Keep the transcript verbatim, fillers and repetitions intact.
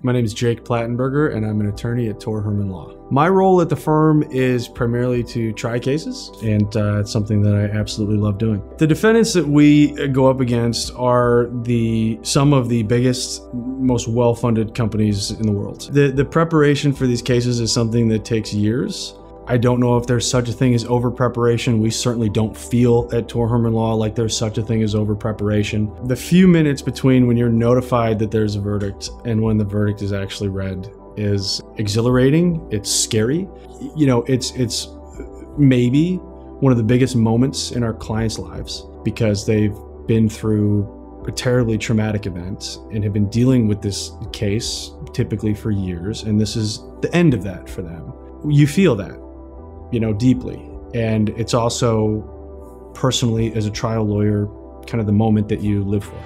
My name is Jake Plattenberger, and I'm an attorney at TorHoerman Law. My role at the firm is primarily to try cases, and uh, it's something that I absolutely love doing. The defendants that we go up against are the some of the biggest, most well-funded companies in the world. The, the preparation for these cases is something that takes years. I don't know if there's such a thing as over-preparation. We certainly don't feel at TorHoerman Law like there's such a thing as over-preparation. The few minutes between when you're notified that there's a verdict and when the verdict is actually read is exhilarating. It's scary. You know, it's, it's maybe one of the biggest moments in our clients' lives because they've been through a terribly traumatic event and have been dealing with this case typically for years, and this is the end of that for them. You feel that. You know, deeply. And it's also, personally, as a trial lawyer, kind of the moment that you live for.